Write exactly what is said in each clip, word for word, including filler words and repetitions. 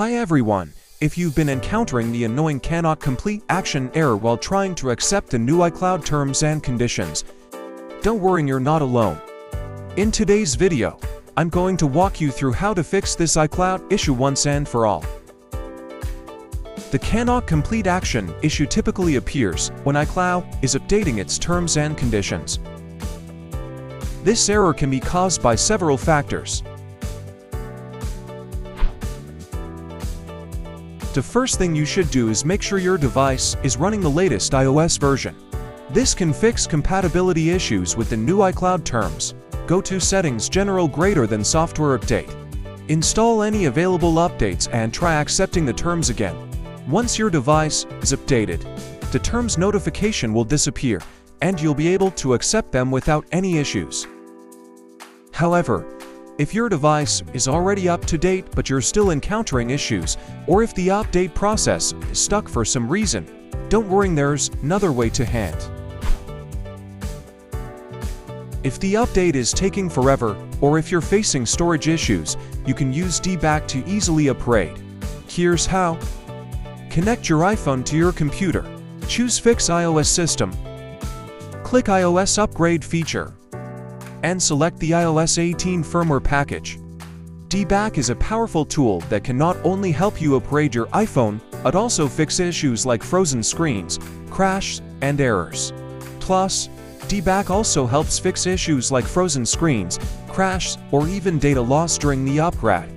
Hi everyone, if you've been encountering the annoying cannot complete action error while trying to accept the new iCloud terms and conditions, don't worry, you're not alone. In today's video, I'm going to walk you through how to fix this iCloud issue once and for all. The cannot complete action issue typically appears when iCloud is updating its terms and conditions. This error can be caused by several factors. The first thing you should do is make sure your device is running the latest iOS version. This can fix compatibility issues with the new iCloud terms. Go to Settings, General Greater Than Software Update. Install any available updates and try accepting the terms again. Once your device is updated, the terms notification will disappear and you'll be able to accept them without any issues. However, if your device is already up to date but you're still encountering issues, or if the update process is stuck for some reason, don't worry, there's another way to hand. If the update is taking forever, or if you're facing storage issues, you can use D-Back to easily upgrade. Here's how. Connect your iPhone to your computer. Choose Fix iOS System. Click iOS Upgrade feature and select the iOS eighteen firmware package. D-Back is a powerful tool that can not only help you upgrade your iPhone, but also fix issues like frozen screens, crashes, and errors. Plus, D-Back also helps fix issues like frozen screens, crashes, or even data loss during the upgrade.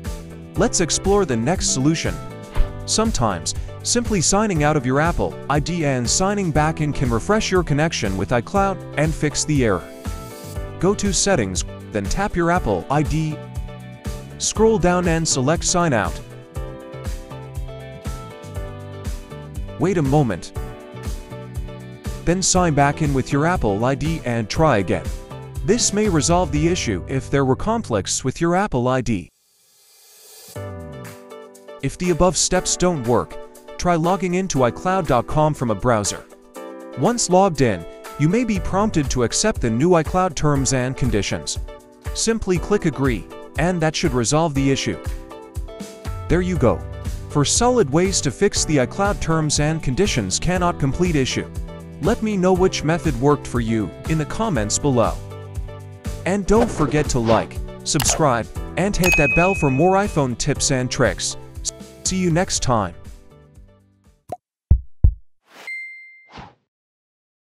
Let's explore the next solution. Sometimes, simply signing out of your Apple I D and signing back in can refresh your connection with iCloud and fix the error. Go to Settings, then tap your Apple I D. Scroll down and select Sign Out. Wait a moment. Then sign back in with your Apple I D and try again. This may resolve the issue if there were conflicts with your Apple I D. If the above steps don't work, try logging into iCloud dot com from a browser. Once logged in, you may be prompted to accept the new iCloud terms and conditions. Simply click Agree, and that should resolve the issue. There you go. For solid ways to fix the iCloud terms and conditions cannot complete issue. Let me know which method worked for you in the comments below. And don't forget to like, subscribe, and hit that bell for more iPhone tips and tricks. See you next time.